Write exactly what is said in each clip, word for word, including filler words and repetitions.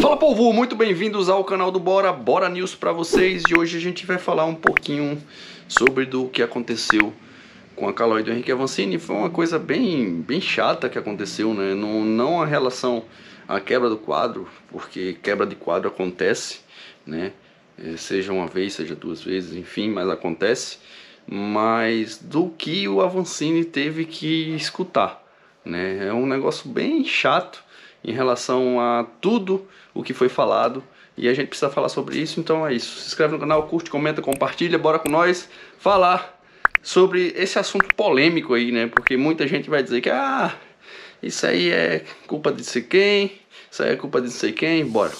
Fala, povo! Muito bem-vindos ao canal do Bora, Bora News pra vocês. E hoje a gente vai falar um pouquinho sobre do que aconteceu com a Caloi do Henrique Avancini. Foi uma coisa bem, bem chata que aconteceu, né? Não, não a relação à quebra do quadro, porque quebra de quadro acontece, né? Seja uma vez, seja duas vezes, enfim, mas acontece. Mas do que o Avancini teve que escutar, né? É um negócio bem chato em relação a tudo o que foi falado, e a gente precisa falar sobre isso. Então é isso, se inscreve no canal, curte, comenta, compartilha, bora com nós falar sobre esse assunto polêmico aí, né? Porque muita gente vai dizer que ah, isso aí é culpa de não sei quem, isso aí é culpa de não sei quem, bora!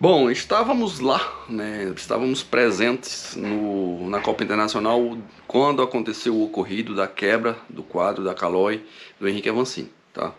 Bom, estávamos lá, né? Estávamos presentes no, na Copa Internacional quando aconteceu o ocorrido da quebra do quadro da Caloi do Henrique Avancini, tá?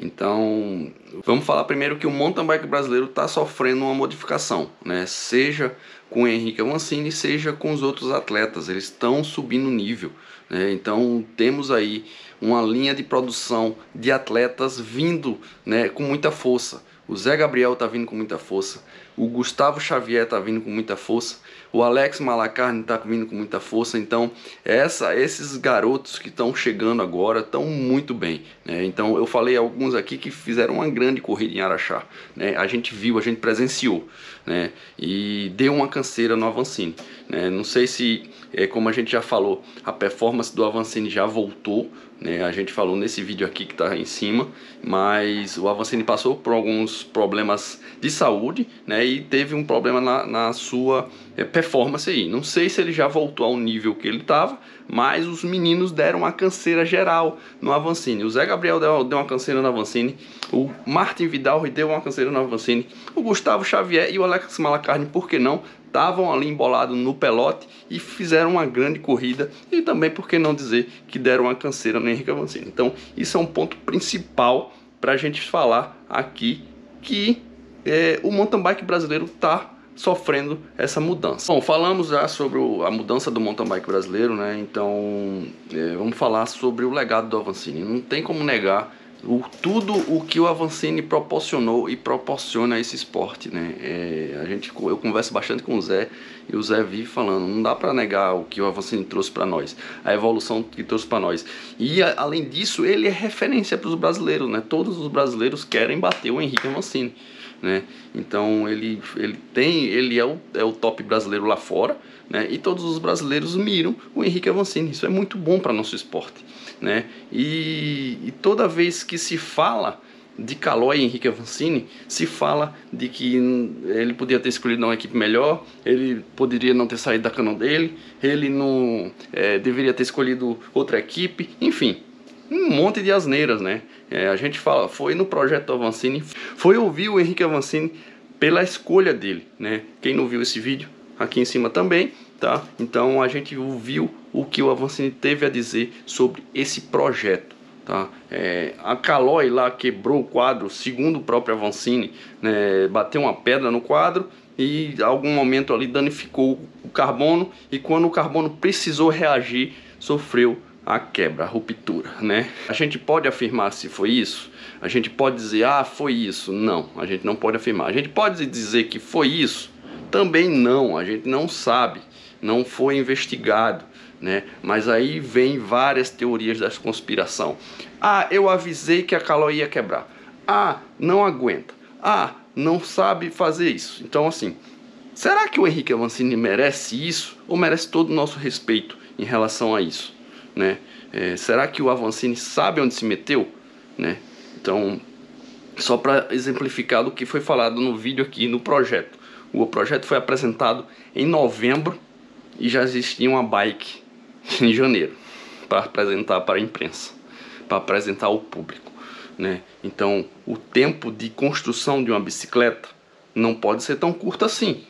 Então, vamos falar primeiro que o mountain bike brasileiro está sofrendo uma modificação, né? Seja com o Henrique Avancini, seja com os outros atletas, eles estão subindo nível, né? Então, temos aí uma linha de produção de atletas vindo, né, com muita força. O Zé Gabriel tá vindo com muita força, o Gustavo Xavier tá vindo com muita força, o Alex Malacarne tá vindo com muita força. Então essa, esses garotos que estão chegando agora estão muito bem, né? Então eu falei alguns aqui que fizeram uma grande corrida em Araxá, né? A gente viu, a gente presenciou, né? E deu uma canseira no Avancini, né? Não sei se, é, como a gente já falou, a performance do Avancini já voltou, né? A gente falou nesse vídeo aqui que tá em cima, mas o Avancini passou por alguns problemas de saúde, né, e teve um problema na, na sua é, performance aí. Não sei se ele já voltou ao nível que ele estava, mas os meninos deram uma canseira geral no Avancini. O Zé Gabriel deu, deu uma canseira no Avancini, o Martin Vidal deu uma canseira no Avancini, o Gustavo Xavier e o Alex Malacarne, por que não, estavam ali embolados no pelote e fizeram uma grande corrida, e também, por que não dizer, que deram uma canseira no Henrique Avancini. Então isso é um ponto principal para a gente falar aqui, que é, o mountain bike brasileiro está sofrendo essa mudança. Bom, falamos já sobre o, a mudança do mountain bike brasileiro, né? Então é, vamos falar sobre o legado do Avancini. Não tem como negar o, tudo o que o Avancini proporcionou e proporciona a esse esporte, né? É, a gente, eu converso bastante com o Zé, e o Zé vive falando, não dá para negar o que o Avancini trouxe para nós, a evolução que trouxe para nós. E a, além disso, ele é referência para os brasileiros, né? Todos os brasileiros querem bater o Henrique Avancini, né? Então ele, ele, tem, ele é, o, é o top brasileiro lá fora, né? E todos os brasileiros miram o Henrique Avancini. Isso é muito bom para nosso esporte, né? E, e toda vez que se fala de Caloi e Henrique Avancini, se fala de que ele podia ter escolhido uma equipe melhor, ele poderia não ter saído da canoa dele, ele não é, deveria ter escolhido outra equipe, enfim, um monte de asneiras, né? É, a gente fala, foi no projeto Avancini, foi ouvir o Henrique Avancini pela escolha dele, né? Quem não viu esse vídeo, aqui em cima também, tá? Então a gente ouviu o que o Avancini teve a dizer sobre esse projeto, tá? É, a Caloi lá quebrou o quadro, segundo o próprio Avancini, né? Bateu uma pedra no quadro e em algum momento ali danificou o carbono, e quando o carbono precisou reagir, sofreu a quebra, a ruptura, né? A gente pode afirmar se foi isso? A gente pode dizer, ah, foi isso? Não, a gente não pode afirmar. A gente pode dizer que foi isso? Também não, a gente não sabe, não foi investigado, né? Mas aí vem várias teorias da conspiração. Ah, eu avisei que a Caloi ia quebrar. Ah, não aguenta. Ah, não sabe fazer isso. Então assim, será que o Henrique Avancini merece isso? Ou merece todo o nosso respeito em relação a isso? Né? É, será que o Avancini sabe onde se meteu, né? Então, só para exemplificar do que foi falado no vídeo aqui, no projeto. O projeto foi apresentado em novembro e já existia uma bike em janeiro para apresentar para a imprensa, para apresentar ao público, né? Então, o tempo de construção de uma bicicleta não pode ser tão curto assim,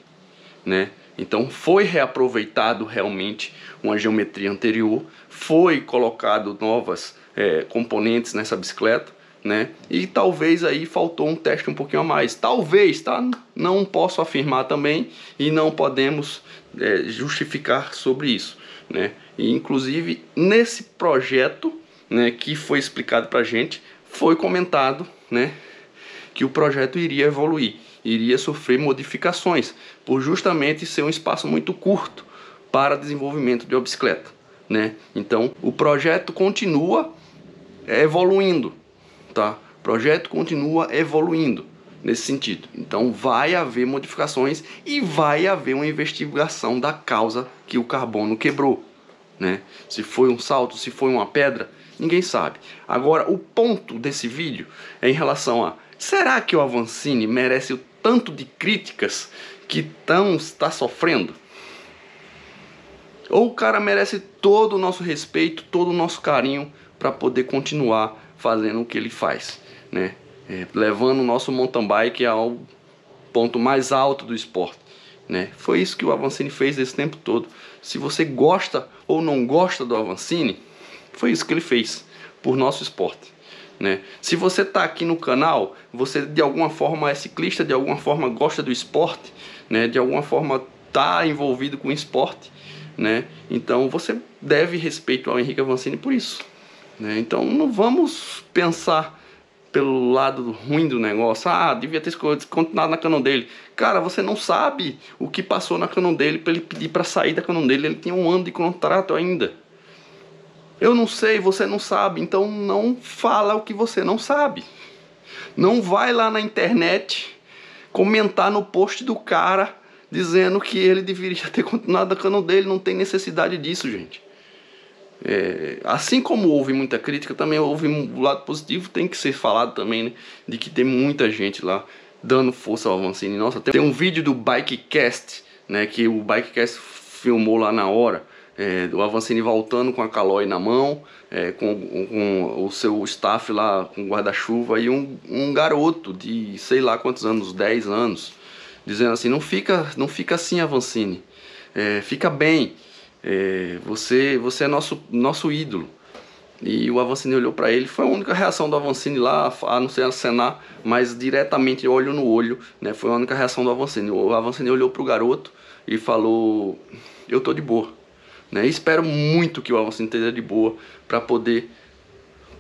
né? Então foi reaproveitado realmente uma geometria anterior, foi colocado novas é, componentes nessa bicicleta, né? E talvez aí faltou um teste um pouquinho a mais, talvez, tá? Não posso afirmar também e não podemos é, justificar sobre isso, né? E inclusive nesse projeto, né, que foi explicado pra gente, foi comentado, né, que o projeto iria evoluir, iria sofrer modificações, por justamente ser um espaço muito curto para desenvolvimento de uma bicicleta, né? Então o projeto continua evoluindo, tá? O projeto continua evoluindo nesse sentido. Então vai haver modificações e vai haver uma investigação da causa que o carbono quebrou, né? Se foi um salto, se foi uma pedra, ninguém sabe. Agora, o ponto desse vídeo é em relação a: será que o Avancini merece o tanto de críticas que tão está sofrendo? Ou o cara merece todo o nosso respeito, todo o nosso carinho para poder continuar fazendo o que ele faz, né? É, levando o nosso mountain bike ao ponto mais alto do esporte, né? Foi isso que o Avancini fez esse tempo todo. Se você gosta ou não gosta do Avancini, foi isso que ele fez por nosso esporte, né? Se você está aqui no canal, você de alguma forma é ciclista, de alguma forma gosta do esporte, né? De alguma forma está envolvido com o esporte, né? Então você deve respeito ao Henrique Avancini por isso, né? Então não vamos pensar pelo lado ruim do negócio. Ah, devia ter continuado na Canon dele. Cara, você não sabe o que passou na Canon dele para ele pedir para sair da Canon dele. Ele tinha um ano de contrato ainda. Eu não sei, você não sabe, então não fala o que você não sabe. Não vai lá na internet comentar no post do cara dizendo que ele deveria ter continuado a Canon dele. Não tem necessidade disso, gente. É, assim como houve muita crítica, também houve um lado positivo, tem que ser falado também, né? De que tem muita gente lá dando força ao Avancini. Nossa, tem um vídeo do Bikecast, né, que o Bikecast filmou lá na hora. É, do Avancini voltando com a Caloi na mão, é, com, com o seu staff lá, com guarda-chuva, e um, um garoto de sei lá quantos anos, dez anos, dizendo assim: não fica, não fica assim, Avancini, é, fica bem, é, você, você é nosso, nosso ídolo. E o Avancini olhou para ele, foi a única reação do Avancini lá, a não ser acenar, mas diretamente olho no olho, né? Foi a única reação do Avancini. O Avancini olhou pro garoto e falou: eu tô de boa, né? Espero muito que o Avancini esteja de boa para poder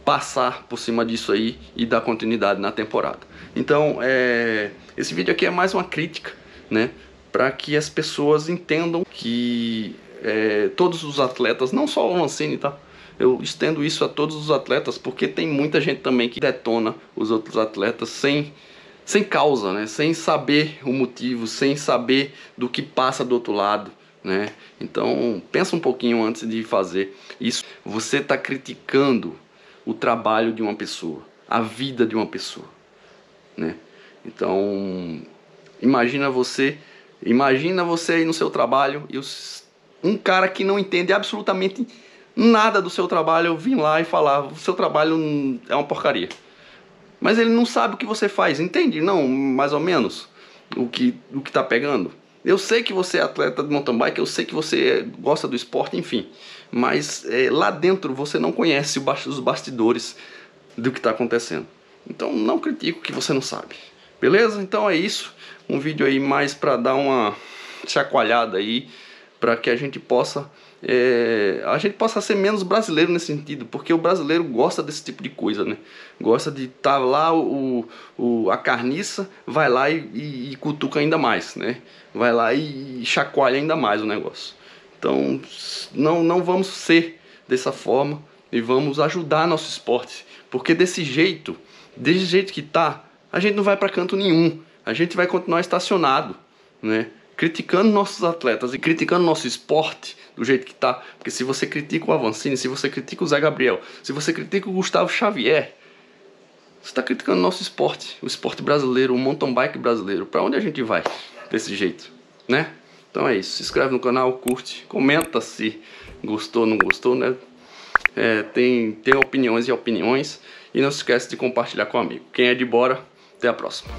passar por cima disso aí e dar continuidade na temporada. Então é... esse vídeo aqui é mais uma crítica, né, para que as pessoas entendam que é... todos os atletas, não só o Avancini, tá? Eu estendo isso a todos os atletas, porque tem muita gente também que detona os outros atletas sem, sem causa, né? Sem saber o motivo, sem saber do que passa do outro lado, né? Então pensa um pouquinho antes de fazer isso. Você está criticando o trabalho de uma pessoa, a vida de uma pessoa, né? Então imagina você, imagina você aí no seu trabalho e os, um cara que não entende absolutamente nada do seu trabalho vir lá e falar: o seu trabalho é uma porcaria. Mas ele não sabe o que você faz, entende? Não, mais ou menos o que o que está pegando. Eu sei que você é atleta de mountain bike, eu sei que você gosta do esporte, enfim. Mas é, lá dentro você não conhece os bastidores do que está acontecendo. Então não critico o que você não sabe. Beleza? Então é isso. Um vídeo aí mais para dar uma chacoalhada aí, para que a gente possa... É, a gente possa ser menos brasileiro nesse sentido, porque o brasileiro gosta desse tipo de coisa, né? Gosta de estar lá, o, o, a carniça vai lá e, e, e cutuca ainda mais, né? Vai lá e chacoalha ainda mais o negócio. Então não, não vamos ser dessa forma e vamos ajudar nosso esporte, porque desse jeito, desse jeito que tá, a gente não vai para canto nenhum. A gente vai continuar estacionado, né? Criticando nossos atletas e criticando nosso esporte do jeito que tá. Porque se você critica o Avancini, se você critica o Zé Gabriel, se você critica o Gustavo Xavier, você está criticando nosso esporte, o esporte brasileiro, o mountain bike brasileiro. Para onde a gente vai desse jeito, né? Então é isso. Se inscreve no canal, curte, comenta se gostou, não gostou, né? É, tem, tem opiniões e opiniões. E não se esquece de compartilhar com o amigo. Quem é de bora, até a próxima.